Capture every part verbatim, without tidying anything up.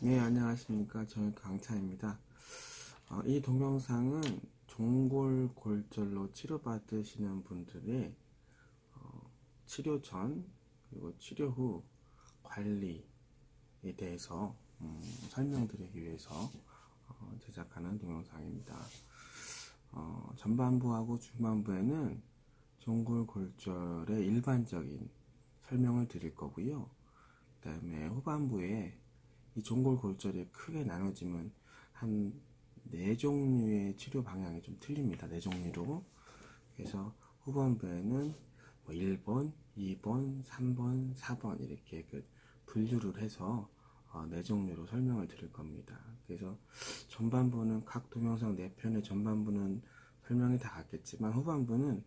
네, 안녕하십니까. 저는 강찬입니다. 어, 이 동영상은 종골 골절로 치료받으시는 분들의 어, 치료 전 그리고 치료 후 관리에 대해서 음, 설명드리기 위해서 어, 제작하는 동영상입니다. 어, 전반부하고 중반부에는 종골 골절의 일반적인 설명을 드릴 거고요. 그 다음에 후반부에 이 종골 골절이 크게 나눠지면 한 네 종류의 치료 방향이 좀 틀립니다. 네 종류로. 그래서 후반부에는 뭐 일 번, 이 번, 삼 번, 사 번 이렇게 그 분류를 해서 어, 네 종류로 설명을 드릴 겁니다. 그래서 전반부는 각 동영상 네 편의 전반부는 설명이 다 같겠지만 후반부는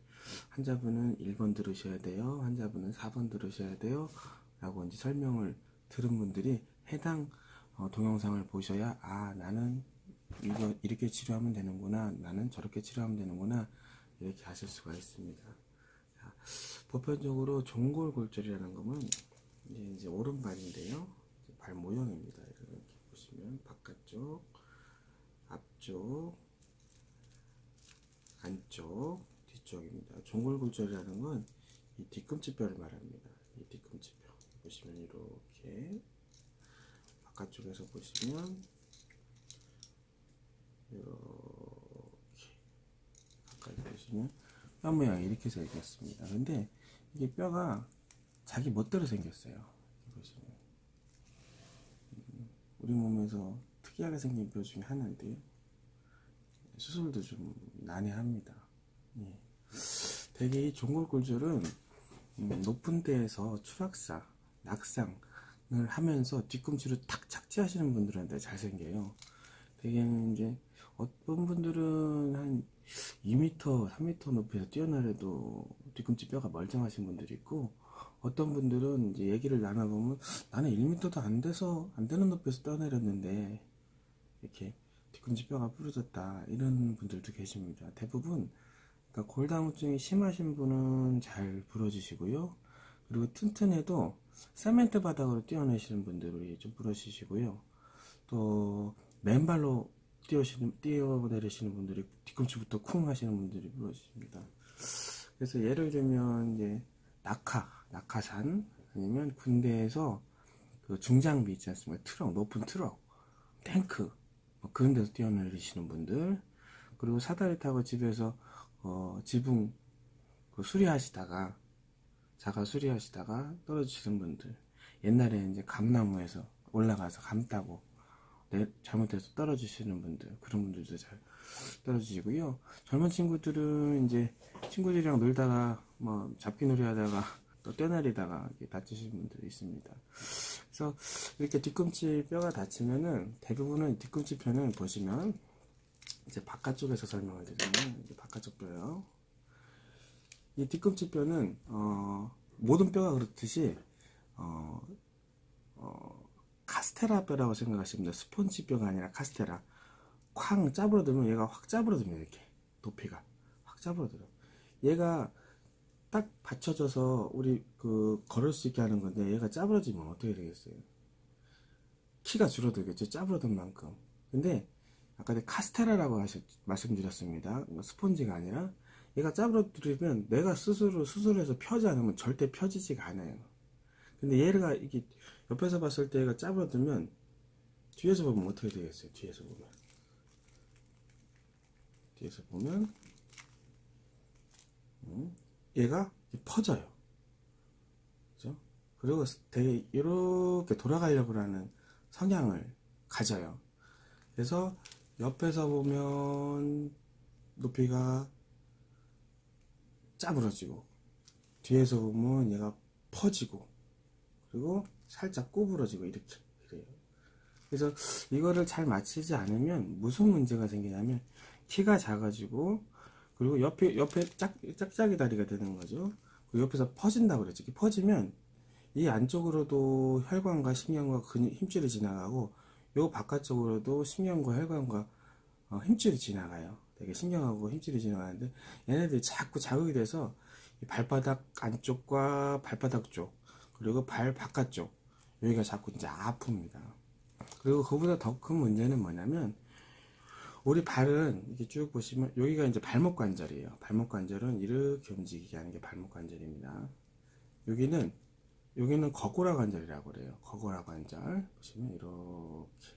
환자분은 일 번 들으셔야 돼요, 환자분은 사 번 들으셔야 돼요 라고 이제 설명을 들은 분들이 해당 어, 동영상을 보셔야 아 나는 이거 이렇게 치료하면 되는구나, 나는 저렇게 치료하면 되는구나 이렇게 아실 수가 있습니다. 자, 보편적으로 종골골절이라는 것은 이제, 이제 오른발인데요, 이제 발 모형입니다. 이렇게 보시면 바깥쪽, 앞쪽, 안쪽, 뒤쪽입니다. 종골골절이라는 건 이 뒤꿈치뼈를 말합니다. 이 뒤꿈치뼈 보시면 이렇게 바깥쪽에서 보시면 이렇게 가까이 보시면 뼈 모양이 이렇게 생겼습니다. 근데 이게 뼈가 자기 멋대로 생겼어요. 보시면 우리 몸에서 특이하게 생긴 뼈 중에 하나인데요, 수술도 좀 난해합니다. 예. 되게 이 종골골절은 높은 데에서 추락사, 낙상을 하면서 뒤꿈치로 탁 착지하시는 분들한테 잘 생겨요. 되게 이제 어떤 분들은 한 이 미터, 삼 미터 높이에서 뛰어나려도 뒤꿈치 뼈가 멀쩡하신 분들이 있고, 어떤 분들은 이제 얘기를 나눠보면 나는 일 미터도 안 돼서 안 되는 높이에서 떠내렸는데 이렇게 뒤꿈치 뼈가 부러졌다 이런 분들도 계십니다. 대부분 그러니까 골다공증이 심하신 분은 잘 부러지시고요. 그리고 튼튼해도 세멘트 바닥으로 뛰어내시는 분들이 좀 부러지시고요. 또 맨발로 뛰어내리시는, 뛰어내리시는 분들이 뒤꿈치부터 쿵 하시는 분들이 부러집니다. 그래서 예를 들면 이제 낙하, 낙하산 아니면 군대에서 그 중장비 있지 않습니까? 트럭, 높은 트럭, 탱크 뭐 그런 데서 뛰어내리시는 분들, 그리고 사다리 타고 집에서 어, 지붕 그 수리하시다가 자가 수리하시다가 떨어지시는 분들, 옛날에 이제 감나무에서 올라가서 감 따고 잘못해서 떨어지시는 분들, 그런 분들도 잘 떨어지시고요. 젊은 친구들은 이제 친구들이랑 놀다가 뭐 잡기놀이 하다가 또 떼내리다가 다치시는 분들이 있습니다. 그래서 이렇게 뒤꿈치 뼈가 다치면은 대부분은 뒤꿈치 뼈는 보시면 이제 바깥쪽에서 설명을 드리면 이제 바깥쪽 뼈요. 이 뒤꿈치 뼈는 어, 모든 뼈가 그렇듯이 어, 어, 카스테라 뼈라고 생각하시면 스펀지 뼈가 아니라 카스테라. 쾅 짜부러들면 얘가 확 짜부러듭니다. 이렇게 높이가 확 짜부러들어. 얘가 딱 받쳐져서 우리 그 걸을 수 있게 하는 건데 얘가 짜부러지면 어떻게 되겠어요? 키가 줄어들겠죠, 짜부러든 만큼. 근데 아까 카스테라라고 하셨, 말씀드렸습니다. 스펀지가 아니라 얘가 짜부러들면 내가 스스로 수술해서 펴지 않으면 절대 펴지지가 않아요. 근데 얘가 이게 옆에서 봤을 때 얘가 짜부러들면 뒤에서 보면 어떻게 되겠어요? 뒤에서 보면 뒤에서 보면 음, 얘가 퍼져요. 그죠? 그리고 되게 이렇게 돌아가려고 하는 성향을 가져요. 그래서 옆에서 보면 높이가 짜부러지고 뒤에서 보면 얘가 퍼지고 그리고 살짝 구부러지고 이렇게 그래요. 그래서 이거를 잘 맞추지 않으면 무슨 문제가 생기냐면 키가 작아지고 그리고 옆에 옆에 짝, 짝짝이 다리가 되는 거죠. 그리고 옆에서 퍼진다고 그랬죠. 퍼지면 이 안쪽으로도 혈관과 신경과 근육, 힘줄이 지나가고 요 바깥쪽으로도 신경과 혈관과 어, 힘줄이 지나가요. 되게 신경하고 힘줄이 지나가는데 얘네들이 자꾸 자극이 돼서 이 발바닥 안쪽과 발바닥 쪽 그리고 발 바깥쪽 여기가 자꾸 이제 아픕니다. 그리고 그보다 더 큰 문제는 뭐냐면, 우리 발은 이렇게 쭉 보시면 여기가 이제 발목 관절이에요. 발목 관절은 이렇게 움직이게 하는 게 발목 관절입니다. 여기는 여기는 거고라 관절이라고 그래요. 거고라 관절 보시면 이렇게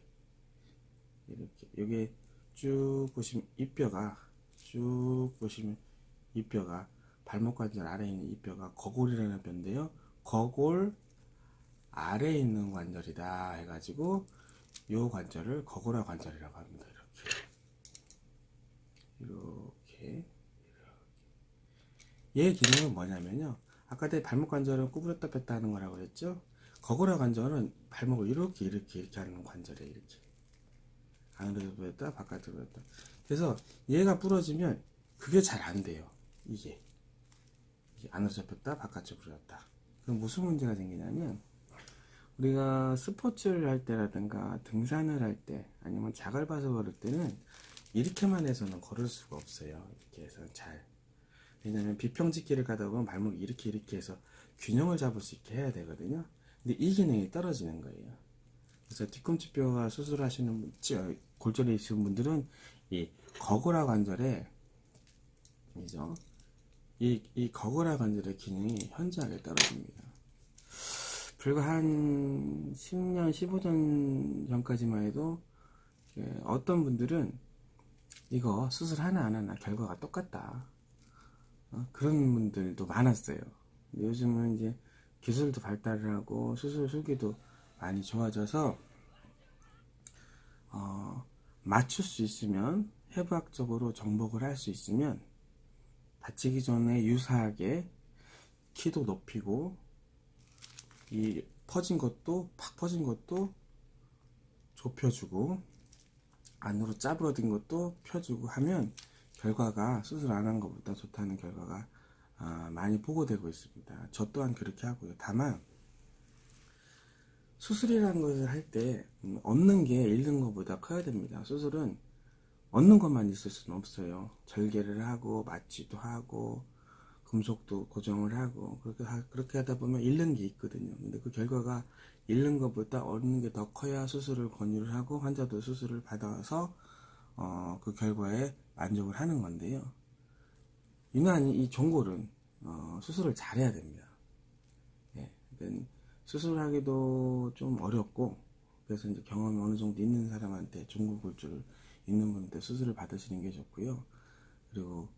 이렇게 여기 쭉 보시면 이 뼈가 쭉 보시면 이 뼈가 발목 관절 아래에 있는 이 뼈가 거골이라는 뼈인데요. 거골 아래에 있는 관절이다 해가지고 요 관절을 거고라 관절이라고 합니다. 이렇게 이렇게 얘 기능은 뭐냐면요, 아까 내 발목 관절은 구부렸다 뺐다 하는 거라고 그랬죠. 거고라 관절은 발목을 이렇게 이렇게 이렇게 하는 관절이에요. 이렇게 안으로 부렸다 바깥으로 부렸다. 그래서 얘가 부러지면 그게 잘 안 돼요. 이게. 이게 안으로 잡혔다 바깥으로 부렸다. 그럼 무슨 문제가 생기냐면, 우리가 스포츠를 할 때라든가 등산을 할 때 아니면 작을 봐서 걸을 때는 이렇게만 해서는 걸을 수가 없어요. 이렇게 해서 잘. 왜냐면 비평짓기를 가다 보면 발목을 이렇게 이렇게 해서 균형을 잡을 수 있게 해야 되거든요. 근데 이 기능이 떨어지는 거예요. 그래서 뒤꿈치 뼈가 수술하시는 골절이 있으신 분들은 이 거고라 관절에 이죠 이, 이 거고라 관절의 기능이 현저하게 떨어집니다. 불과 한 십 년, 십오 년 전까지만 해도 어떤 분들은 이거 수술 하나 안 하나 결과가 똑같다, 어? 그런 분들도 많았어요. 근데 요즘은 이제 기술도 발달을 하고 수술 수기도 많이 좋아져서 어, 맞출 수 있으면, 해부학적으로 정복을 할 수 있으면 다치기 전에 유사하게 키도 높이고 이 퍼진 것도 팍 퍼진 것도 좁혀주고 안으로 짜부러진 것도 펴주고 하면 결과가 수술 안 한 것보다 좋다는 결과가 어, 많이 보고되고 있습니다. 저 또한 그렇게 하고요. 다만 수술이라는 것을 할 때 얻는 게 잃는 것보다 커야 됩니다. 수술은 얻는 것만 있을 수는 없어요. 절개를 하고 마취도 하고 금속도 고정을 하고 그렇게, 하, 그렇게 하다 보면 잃는 게 있거든요. 근데 그 결과가 잃는 것보다 얻는 게 더 커야 수술을 권유를 하고 환자도 수술을 받아서 어, 그 결과에 만족을 하는 건데요. 유난히 이 종골은 어, 수술을 잘해야 됩니다. 예, 그러니까 수술하기도 좀 어렵고, 그래서 이제 경험이 어느 정도 있는 사람한테, 종골 골절 있는 분한테 수술을 받으시는 게 좋고요. 그리고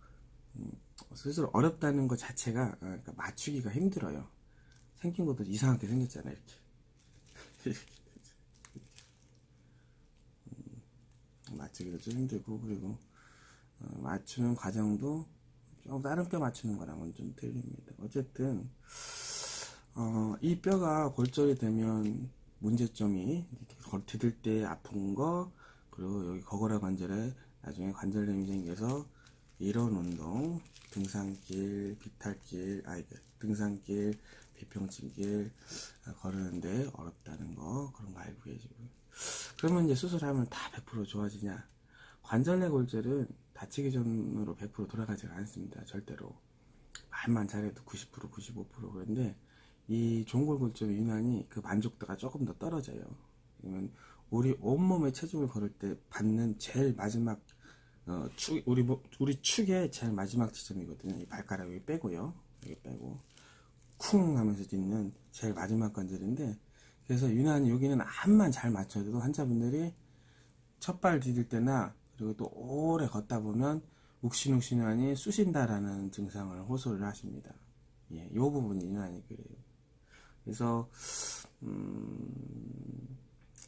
음, 수술 어렵다는 것 자체가, 그러니까 맞추기가 힘들어요. 생긴 것도 이상하게 생겼잖아요, 이렇게. 음, 맞추기도 좀 힘들고, 그리고 어, 맞추는 과정도 좀 다른 뼈 맞추는 거랑은 좀 틀립니다. 어쨌든 어, 이 뼈가 골절이 되면 문제점이 걸티들 때 아픈 거, 그리고 여기 거고라 관절에 나중에 관절염이 생겨서 이런 운동, 등산길, 비탈길, 아니 등산길, 비평진길 걸으는데 어렵다는 거, 그런 거 알고 계시고요. 그러면 이제 수술하면 다 백 퍼센트 좋아지냐? 관절내 골절은 다치기 전으로 백 퍼센트 돌아가지 않습니다. 절대로. 말만 잘해도 구십 퍼센트, 구십오 퍼센트. 그런데 이 종골 골절은 유난히 그 만족도가 조금 더 떨어져요. 그러면 우리 온몸에 체중을 걸을 때 받는 제일 마지막 어, 축, 우리, 우리 축의 제일 마지막 지점이거든요. 이 발가락 여기 빼고요. 여기 빼고. 쿵 하면서 있는 제일 마지막 관절인데, 그래서 유난히 여기는 암만 잘 맞춰도 환자분들이 첫발 디딜 때나, 그리고 또 오래 걷다 보면 욱신욱신하니 쑤신다라는 증상을 호소를 하십니다. 예, 요 부분이 유난히 그래요. 그래서, 음,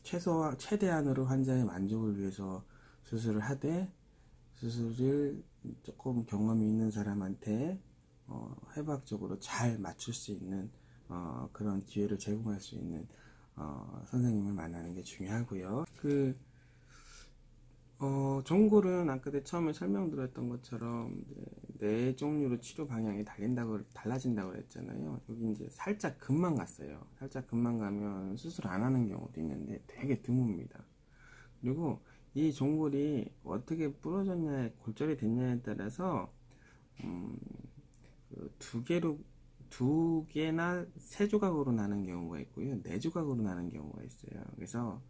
최소한, 최대한으로 환자의 만족을 위해서 수술을 하되, 수술을 조금 경험이 있는 사람한테 어, 해부학적으로 잘 맞출 수 있는 어, 그런 기회를 제공할 수 있는 어, 선생님을 만나는 게 중요하고요. 그 어, 종골은 아까 처음에 설명드렸던 것처럼 네 종류로 치료 방향이 달린다고 달라진다고 그랬잖아요. 여기 이제 살짝 금만 갔어요. 살짝 금만 가면 수술 안 하는 경우도 있는데 되게 드뭅니다. 그리고 이 종골이 어떻게 부러졌냐, 골절이 됐냐에 따라서 음, 그 두 개로 두 개나 세 조각으로 나는 경우가 있고요, 네 조각으로 나는 경우가 있어요. 그래서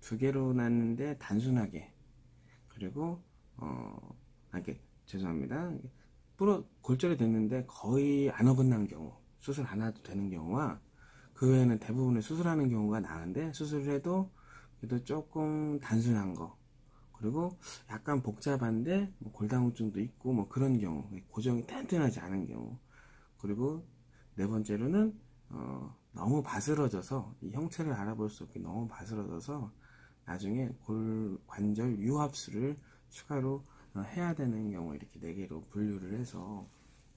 두 개로 나눴는데 단순하게, 그리고 어, 아, 이렇게, 죄송합니다. 뿌러 골절이 됐는데 거의 안 어긋난 경우, 수술 안 해도 되는 경우와 그 외에는 대부분의 수술하는 경우가 나은데, 수술을 해도 그래도 조금 단순한 거, 그리고 약간 복잡한데 뭐 골다공증도 있고 뭐 그런 경우, 고정이 탄탄하지 않은 경우, 그리고 네 번째로는 어, 너무 바스러져서 이 형체를 알아볼 수 없게 너무 바스러져서 나중에 골 관절 유합술을 추가로 해야 되는 경우, 이렇게 네 개로 분류를 해서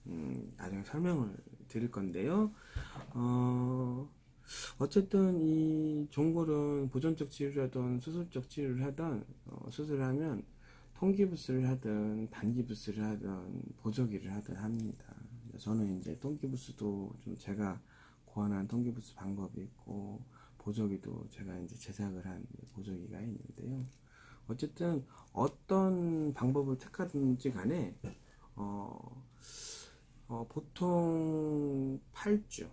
음, 나중에 설명을 드릴 건데요. 어, 어쨌든 이 종골은 보존적 치료를 하든 수술적 치료를 하든 어, 수술을 하면 통기부스를 하든 단기부스를 하든 보조기를 하든 합니다. 저는 이제 통기부스도 좀 제가 고안한 통기부스 방법이 있고, 보조기도 제가 이제 제작을 한 보조기가 있는데요. 어쨌든 어떤 방법을 택하든지 간에 어, 어, 보통 팔 주,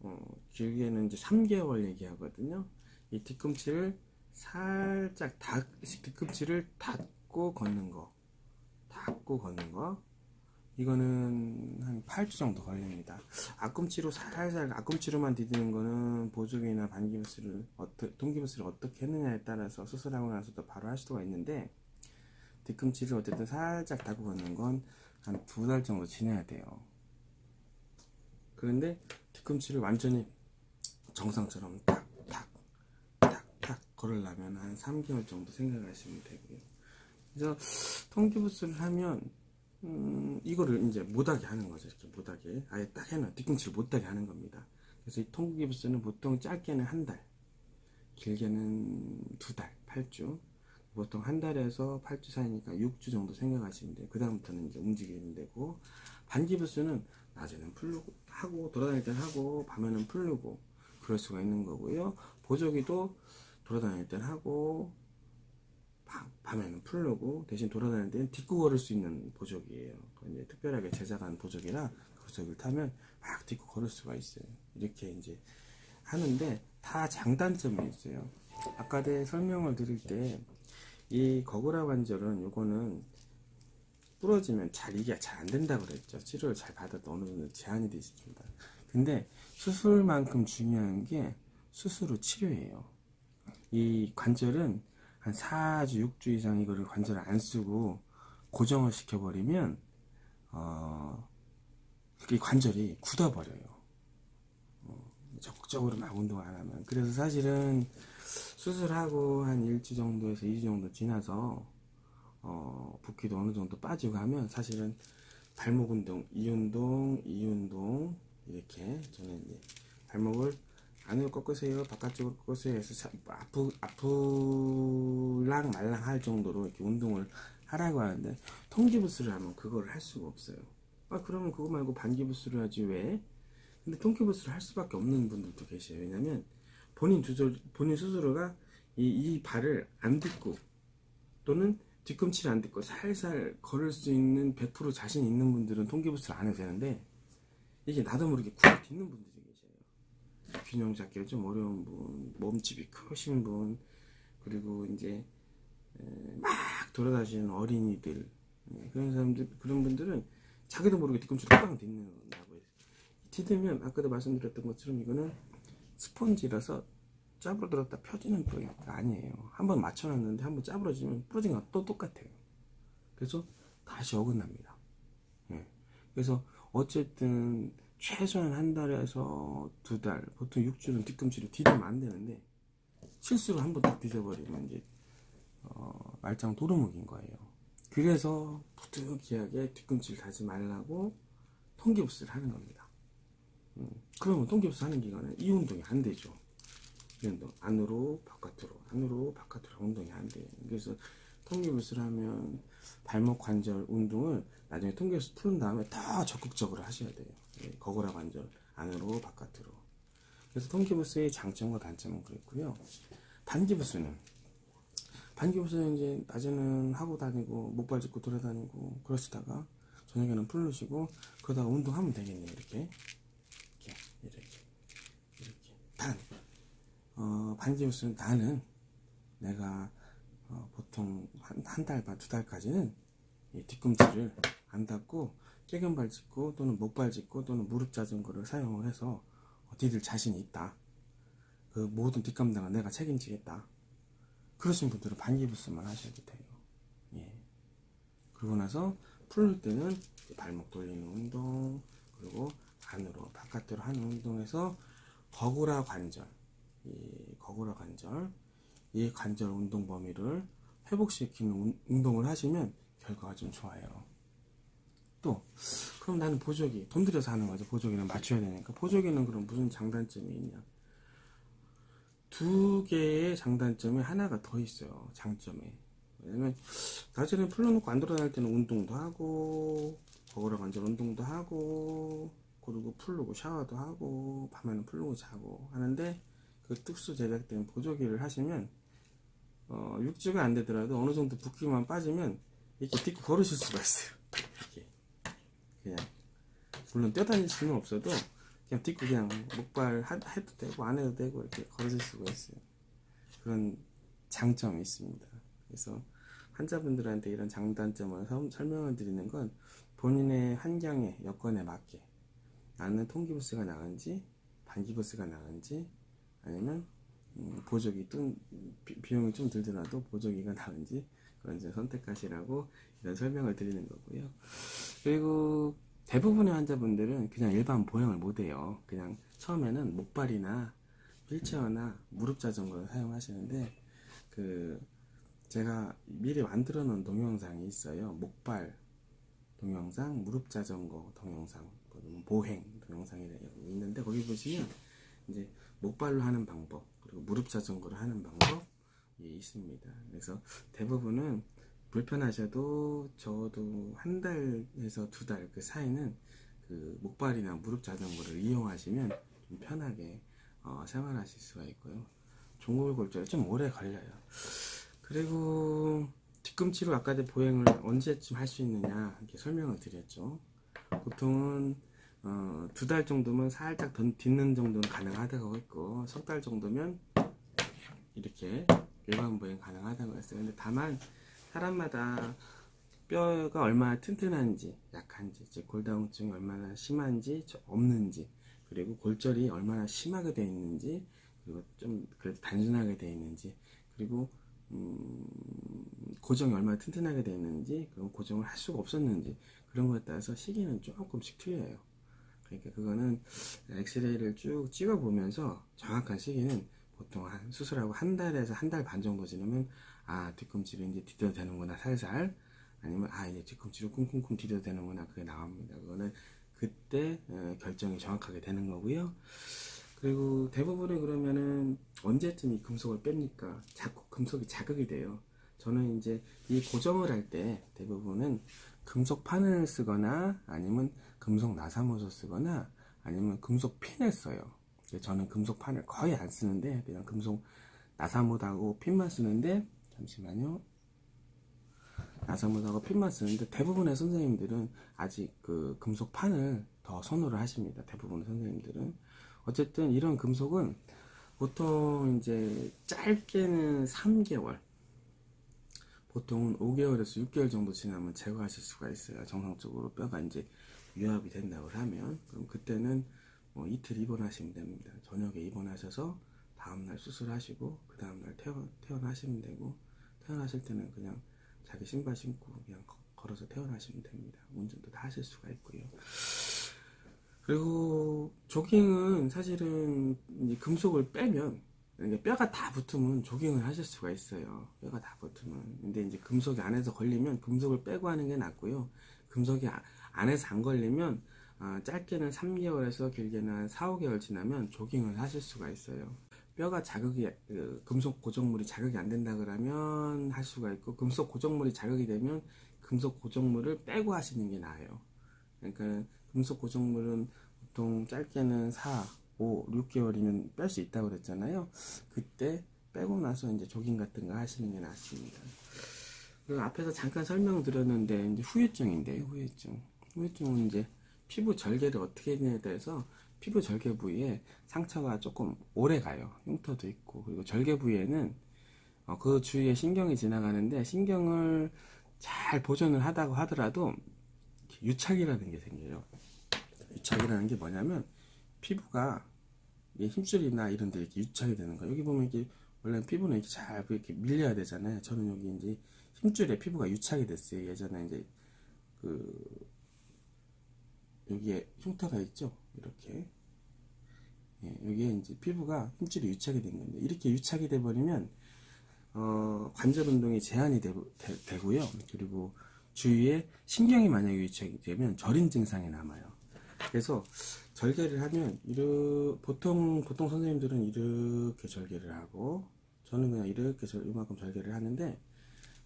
어, 길게는 이제 삼 개월 얘기하거든요. 이 뒤꿈치를 살짝 닫, 뒤꿈치를 닫고 걷는 거, 닫고 걷는 거, 이거는 한 팔 주 정도 걸립니다. 앞꿈치로 살살, 앞꿈치로만 디디는 거는 보조기나 반기부스를, 동기부스를 어떻게 했느냐에 따라서 수술하고 나서도 바로 할 수가 있는데, 뒤꿈치를 어쨌든 살짝 닫고 걷는 건 한 두 달 정도 지내야 돼요. 그런데 뒤꿈치를 완전히 정상처럼 탁, 탁, 탁, 탁 걸으려면 한 삼 개월 정도 생각하시면 되고요. 그래서 통기부스를 하면 음, 이거를 이제 못하게 하는 거죠. 이렇게 못하게. 아예 딱 해놔. 뒤꿈치를 못하게 하는 겁니다. 그래서 이 통기부스는 보통 짧게는 한 달, 길게는 두 달, 팔 주. 보통 한 달에서 팔 주 사이니까 육 주 정도 생각하시면 돼요. 그 다음부터는 이제 움직이면 되고, 반기부스는 낮에는 풀고 하고, 돌아다닐 땐 하고, 밤에는 풀고, 그럴 수가 있는 거고요. 보조기도 돌아다닐 땐 하고, 밤, 밤에는 풀고, 대신 돌아다닐 때는 딛고 걸을 수 있는 보조기예요. 이제 특별하게 제작한 보조기나 보조기를 타면 막 딛고 걸을 수가 있어요. 이렇게 이제 하는데, 다 장단점이 있어요. 아까 내 설명을 드릴 때, 이 거구라 관절은, 요거는 부러지면 잘 이게 잘 안 된다고 그랬죠. 치료를 잘 받아도 어느 정도 제한이 되어 있습니다. 근데 수술만큼 중요한 게 수술 후 치료예요. 이 관절은 한 사 주, 육 주 이상 이거를 관절을 안 쓰고 고정을 시켜버리면 어, 이 관절이 굳어버려요. 어, 적극적으로 막 운동 안 하면. 그래서 사실은 수술하고 한 일 주 정도에서 이 주 정도 지나서 어, 붓기도 어느 정도 빠지고 하면 사실은 발목 운동, 이 운동, 이 운동, 이렇게 저는 이제 발목을 안으로 꺾으세요, 바깥쪽으로 꺾으세요 해서 아프, 아프랑 말랑 할 정도로 이렇게 운동을 하라고 하는데, 통기부스를 하면 그걸 할 수가 없어요. 아, 그러면 그거 말고 반기부스를 하지 왜? 근데 통기부스를 할 수밖에 없는 분들도 계세요. 왜냐면 본인 조절, 본인 스스로가 이, 이 발을 안 딛고, 또는 뒤꿈치를 안 딛고 살살 걸을 수 있는 백 퍼센트 자신 있는 분들은 통기부스를 안 해도 되는데, 이게 나도 모르게 굴을 딛는 분들이 계세요. 균형 잡기가 좀 어려운 분, 몸집이 크신 분, 그리고 이제 막 돌아다니는 어린이들, 그런 사람들, 그런 분들은 자기도 모르게 뒤꿈치를 빵 딛는다고 해요. 딛으면 아까도 말씀드렸던 것처럼 이거는 스폰지라서 짜부러 들었다 펴지는 부위가 아니에요. 한번 맞춰놨는데 한번 짜부러지면 부러진 건 또 똑같아요. 그래서 다시 어긋납니다. 예. 그래서 어쨌든 최소한 한 달에서 두 달, 보통 육 주는 뒤꿈치를 디디면 안 되는데, 실수로 한번 딱 뒤져버리면 이제 어, 말짱 도루묵인 거예요. 그래서 부득이하게 뒤꿈치를 다지 말라고 통기부스를 하는 겁니다. 음, 그러면 통기부스 하는 기간에 이 운동이 안 되죠. 이 운동 안으로 바깥으로 안으로 바깥으로 운동이 안 돼요. 그래서 통기부스를 하면 발목 관절 운동을 나중에 통기부스 푸른 다음에 더 적극적으로 하셔야 돼요. 예, 거구라 관절 안으로 바깥으로. 그래서 통기부스의 장점과 단점은 그랬고요. 반기부스는 반기부스는 이제 낮에는 하고 다니고 목발 짚고 돌아다니고 그러시다가 저녁에는 풀으시고 그러다가 운동하면 되겠네요. 이렇게. 이렇게 이렇게 단 어, 반기부스는 나는 내가 어, 보통 한, 한 달 반, 두 달까지는 이 뒤꿈치를 안 닿고 깨근발 짚고 또는 목발 짚고 또는 무릎 자전거를 사용을 해서 어, 니들 자신이 있다, 그 모든 뒷감당은 내가 책임지겠다, 그러신 분들은 반기부스만 하셔도 돼요. 예. 그러고 나서 풀릴 때는 발목 돌리는 운동, 그리고 안으로 바깥으로 하는 운동에서 거구라 관절, 이 거구라 관절, 이 관절 운동 범위를 회복시키는 운동을 하시면 결과가 좀 좋아요. 또 그럼 나는 보조기, 돈 들여서 하는 거죠. 보조기는 맞춰야 되니까. 보조기는 그럼 무슨 장단점이 있냐? 두 개의 장단점에 하나가 더 있어요, 장점에. 왜냐면 낮에는 풀러놓고 안 돌아다닐 때는 운동도 하고 거울에 관절 운동도 하고 그리고 풀르고 샤워도 하고 밤에는 풀르고 자고 하는데, 그 특수 제작된 보조기를 하시면 어, 육지가 안 되더라도 어느 정도 붓기만 빠지면 이렇게 딛고 걸으실 수가 있어요. 이렇게 그냥 물론 뛰어다닐 수는 없어도 그냥 딛고 그냥 목발 하, 해도 되고 안 해도 되고 이렇게 걸으실 수가 있어요. 그런 장점이 있습니다. 그래서 환자분들한테 이런 장단점을 설명을 드리는 건 본인의 환경에, 여건에 맞게 나는 통기부스가 나은지 반기부스가 나은지, 아니면 음, 보조기 좀 비, 비용이 좀 들더라도 보조기가 나은지, 그런 이제 선택하시라고 이런 설명을 드리는 거고요. 그리고 대부분의 환자분들은 그냥 일반 보행을 못해요. 그냥 처음에는 목발이나 휠체어나 무릎 자전거를 사용하시는데, 그 제가 미리 만들어 놓은 동영상이 있어요. 목발 동영상, 무릎 자전거 동영상, 보행 동영상이 있는데, 거기 보시면 이제 목발로 하는 방법 그리고 무릎 자전거를 하는 방법 예, 있습니다. 그래서 대부분은 불편하셔도 적어도 한 달에서 두 달 그 사이는 그 목발이나 무릎 자전거를 이용하시면 좀 편하게 어, 생활하실 수가 있고요. 종골골절이 좀 오래 걸려요. 그리고 뒤꿈치로 아까 보행을 언제쯤 할 수 있느냐 이렇게 설명을 드렸죠. 보통은 어, 두 달 정도면 살짝 딛는 정도는 가능하다고 했고, 석 달 정도면 이렇게 일반 보행 가능하다고 했어요. 근데 다만 사람마다 뼈가 얼마나 튼튼한지 약한지, 즉 골다공증이 얼마나 심한지 없는지, 그리고 골절이 얼마나 심하게 되어 있는지, 그리고 좀 그래도 단순하게 되어 있는지, 그리고 음, 고정이 얼마나 튼튼하게 되어 있는지, 그리고 고정을 할 수가 없었는지, 그런 거에 따라서 시기는 조금씩 틀려요. 그러니까 그거는 엑스레이를 쭉 찍어보면서 정확한 시기는 보통 한 수술하고 한 달에서 한 달 반 정도 지나면 아, 뒤꿈치를 이제 디뎌도 되는구나 살살, 아니면 아, 이제 뒤꿈치로 쿵쿵쿵 디뎌도 되는구나, 그게 나옵니다. 그거는 그때 결정이 정확하게 되는 거고요. 그리고 대부분은 그러면은 언제쯤 이 금속을 뺍니까? 자꾸 금속이 자극이 돼요. 저는 이제 이 고정을 할 때 대부분은 금속 판을 쓰거나 아니면 금속 나사못을 쓰거나 아니면 금속 핀을 써요. 저는 금속 판을 거의 안 쓰는데 그냥 금속 나사못하고 핀만 쓰는데, 잠시만요. 나사못하고 핀만 쓰는데 대부분의 선생님들은 아직 그 금속 판을 더 선호를 하십니다. 대부분의 선생님들은. 어쨌든 이런 금속은 보통 이제 짧게는 삼 개월, 보통은 오 개월에서 육 개월 정도 지나면 제거하실 수가 있어요. 정상적으로 뼈가 이제 유압이 된다고 하면. 그럼 그때는 뭐 이틀 입원하시면 됩니다. 저녁에 입원하셔서 다음날 수술하시고 그 다음날 퇴원, 퇴원하시면 되고, 퇴원하실 때는 그냥 자기 신발 신고 그냥 걸어서 퇴원하시면 됩니다. 운전도 다 하실 수가 있고요. 그리고 조깅은 사실은 이제 금속을 빼면, 그러니까 뼈가 다 붙으면 조깅을 하실 수가 있어요. 뼈가 다 붙으면. 근데 이제 금속이 안에서 걸리면 금속을 빼고 하는 게 낫고요. 금속이 안에서 안 걸리면 아, 짧게는 삼 개월에서 길게는 사, 오 개월 지나면 조깅을 하실 수가 있어요. 뼈가 자극이, 그, 금속 고정물이 자극이 안 된다 그러면 할 수가 있고, 금속 고정물이 자극이 되면 금속 고정물을 빼고 하시는 게 나아요. 그러니까 금속 고정물은 보통 짧게는 사, 오, 육 개월이면 뺄 수 있다고 그랬잖아요. 그때 빼고 나서 이제 조깅 같은 거 하시는 게 낫습니다. 그리고 앞에서 잠깐 설명드렸는데 이제 후유증인데요. 후유증. 후유증은 이제 피부 절개를 어떻게 했냐에 대해서, 피부 절개 부위에 상처가 조금 오래 가요. 흉터도 있고, 그리고 절개 부위에는 어, 그 주위에 신경이 지나가는데 신경을 잘 보존을 하다고 하더라도 유착이라는 게 생겨요. 유착이라는 게 뭐냐면 피부가 이게 힘줄이나 이런 데 이렇게 유착이 되는 거예요. 여기 보면 이게 원래 피부는 이렇게 잘 이렇게 밀려야 되잖아요. 저는 여기 이제 힘줄에 피부가 유착이 됐어요. 예전에 이제 그 여기에 흉터가 있죠. 이렇게 예, 여기에 이제 피부가 힘줄이 유착이 된 건데 이렇게 유착이 돼 버리면 어, 관절 운동이 제한이 되, 되, 되고요. 그리고 주위에 신경이 만약에 유착이 되면 저린 증상이 남아요. 그래서 절개를 하면 이르, 보통 보통 선생님들은 이렇게 절개를 하고 저는 그냥 이렇게 절, 이만큼 절개를 하는데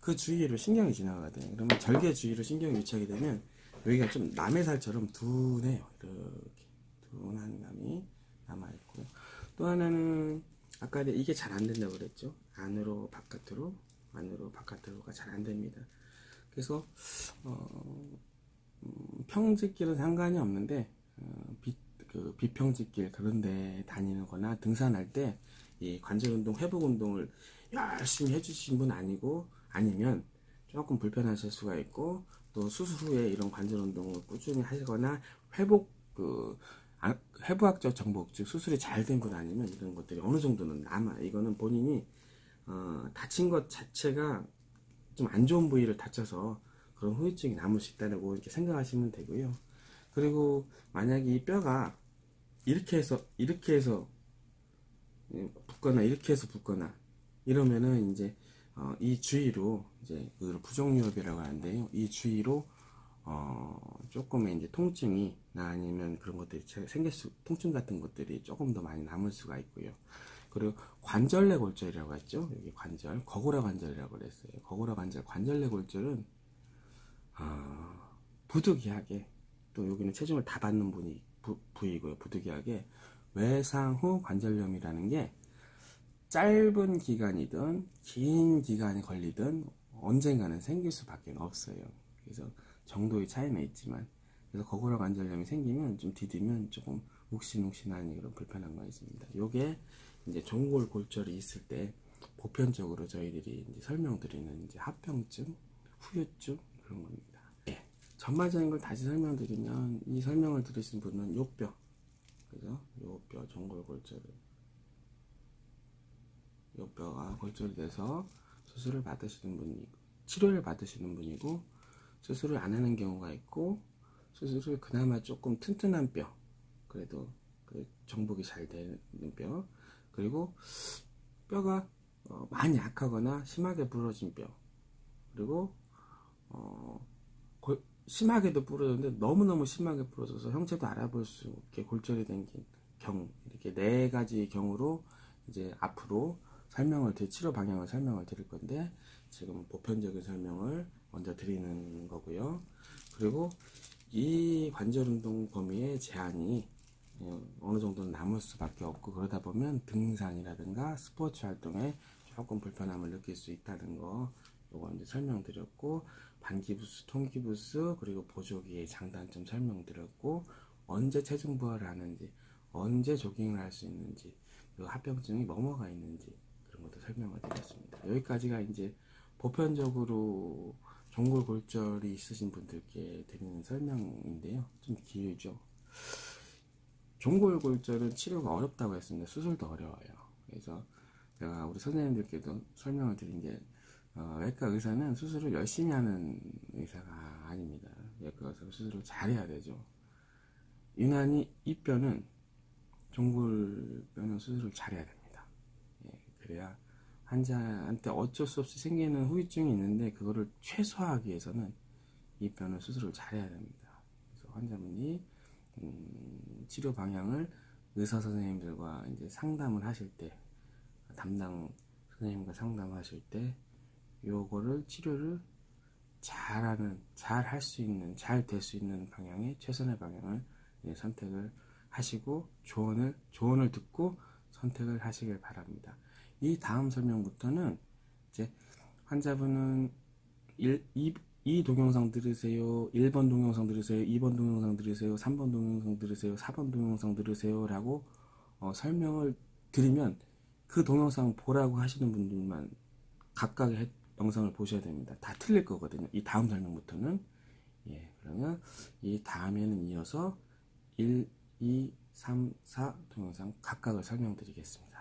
그 주위로 신경이 지나가거든요. 그러면 절개 주위로 신경이 유착이 되면 여기가 좀 남해살처럼 둔해요. 이렇게 둔한 감이 남아있고요. 또 하나는 아까 이게 잘 안된다고 그랬죠. 안으로 바깥으로 안으로 바깥으로가 잘 안됩니다. 그래서 어, 음, 평지길은 상관이 없는데 어, 비, 그 비평지길 그런데 다니는 거나 등산할 때 이 관절운동 회복운동을 열심히 해주신 분 아니고 아니면 조금 불편하실 수가 있고 또 수술 후에 이런 관절운동을 꾸준히 하시거나 회복 그 아, 해부학적 정복 즉 수술이 잘 된 분 아니면 이런 것들이 어느 정도는 남아. 이거는 본인이 어, 다친 것 자체가 좀 안 좋은 부위를 다쳐서 그런 후유증이 남을 수 있다고 이렇게 생각하시면 되고요. 그리고 만약에 이 뼈가 이렇게 해서 이렇게 해서 붓거나 이렇게 해서 붓거나 이러면은 이제 어, 이 주위로 이제 그 부종유엽이라고 하는데요. 이 주위로 어, 조금의 이제 통증이 나 아니면 그런 것들이 생길 수 통증 같은 것들이 조금 더 많이 남을 수가 있고요. 그리고 관절내 골절이라고 했죠. 여기 관절 거고라 관절이라고 그랬어요. 거고라 관절 관절내 골절은 어, 부득이하게 또 여기는 체중을 다 받는 분이 부, 부위고요. 부득이하게 외상후 관절염이라는 게 짧은 기간이든 긴 기간이 걸리든 언젠가는 생길 수밖에 없어요. 그래서 정도의 차이는 있지만 그래서 거고라 관절염이 생기면 좀 디디면 조금 욱신욱신한 그런 불편한 거 있습니다. 요게 이제 종골 골절이 있을 때 보편적으로 저희들이 이제 설명드리는 이제 합병증, 후유증 그런 겁니다. 예. 전반적인 걸 다시 설명드리면 이 설명을 들으신 분은 요 뼈, 그죠? 요 뼈 종골 골절을 요 뼈가 골절이 돼서 수술을 받으시는 분이고 치료를 받으시는 분이고 수술을 안 하는 경우가 있고 수술을 그나마 조금 튼튼한 뼈 그래도 그 정복이 잘 되는 뼈 그리고 뼈가 어 많이 약하거나 심하게 부러진 뼈 그리고 어 심하게도 부러졌는데 너무너무 심하게 부러져서 형체도 알아볼 수 없게 골절이 된 경우 이렇게 네 가지 경우로 이제 앞으로 설명을 드릴 치료 방향을 설명을 드릴 건데 지금 보편적인 설명을 먼저 드리는 거고요. 그리고 이 관절운동 범위의 제한이 어느 정도는 남을 수밖에 없고 그러다 보면 등산이라든가 스포츠 활동에 조금 불편함을 느낄 수 있다는 거 요거 이제 설명드렸고 반기부스, 통기부스 그리고 보조기의 장단점 설명드렸고 언제 체중 부하를 하는지 언제 조깅을 할 수 있는지 그리고 합병증이 뭐뭐가 있는지 그런 것도 설명을 드렸습니다. 여기까지가 이제 보편적으로 종골 골절이 있으신 분들께 드리는 설명인데요. 좀 길죠. 종골 골절은 치료가 어렵다고 했습니다. 수술도 어려워요. 그래서 제가 우리 선생님들께도 설명을 드린 게 어, 외과 의사는 수술을 열심히 하는 의사가 아닙니다. 외과 의사는 수술을 잘해야 되죠. 유난히 이 뼈는 종골 뼈는 수술을 잘해야 됩니다. 예, 그래야 환자한테 어쩔 수 없이 생기는 후유증이 있는데 그거를 최소화하기 위해서는 이 뼈는 수술을 잘해야 됩니다. 그래서 환자분이 음, 치료 방향을 의사 선생님들과 이제 상담을 하실 때 담당 선생님과 상담하실 때 요거를 치료를 잘하는 잘 할 수 있는 잘 될 수 있는 방향의 최선의 방향을 예, 선택을 하시고 조언을 조언을 듣고 선택을 하시길 바랍니다. 이 다음 설명부터는 이제 환자분은 일, 이, 이 동영상 들으세요, 일 번 동영상 들으세요, 이 번 동영상 들으세요, 삼 번 동영상 들으세요, 사 번 동영상 들으세요 라고 어, 설명을 드리면 그 동영상 보라고 하시는 분들만 각각의 영상을 보셔야 됩니다. 다 틀릴 거거든요. 이 다음 설명부터는. 예, 그러면 이 다음에는 이어서 일, 이, 삼, 사 동영상 각각을 설명드리겠습니다.